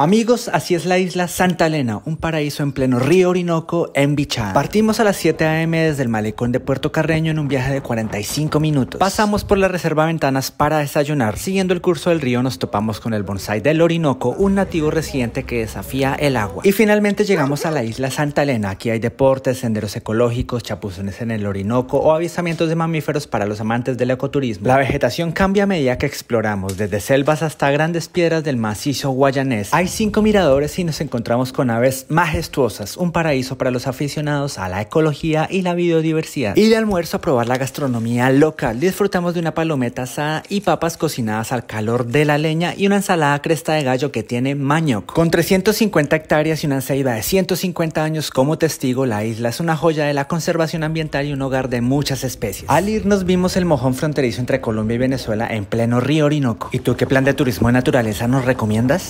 Amigos, así es la isla Santa Elena, un paraíso en pleno río Orinoco en Vichada. Partimos a las 7 am desde el malecón de Puerto Carreño en un viaje de 45 minutos. Pasamos por la reserva Ventanas para desayunar. Siguiendo el curso del río nos topamos con el bonsái del Orinoco, un nativo residente que desafía el agua. Y finalmente llegamos a la isla Santa Elena. Aquí hay deportes, senderos ecológicos, chapuzones en el Orinoco o avistamientos de mamíferos para los amantes del ecoturismo. La vegetación cambia a medida que exploramos, desde selvas hasta grandes piedras del macizo guayanés. Hay 5 miradores y nos encontramos con aves majestuosas, un paraíso para los aficionados a la ecología y la biodiversidad. Y de almuerzo a probar la gastronomía local, disfrutamos de una palometa asada y papas cocinadas al calor de la leña y una ensalada cresta de gallo que tiene manioc. Con 350 hectáreas y una ceiba de 150 años como testigo, la isla es una joya de la conservación ambiental y un hogar de muchas especies. Al irnos vimos el mojón fronterizo entre Colombia y Venezuela en pleno río Orinoco. ¿Y tú qué plan de turismo de naturaleza nos recomiendas?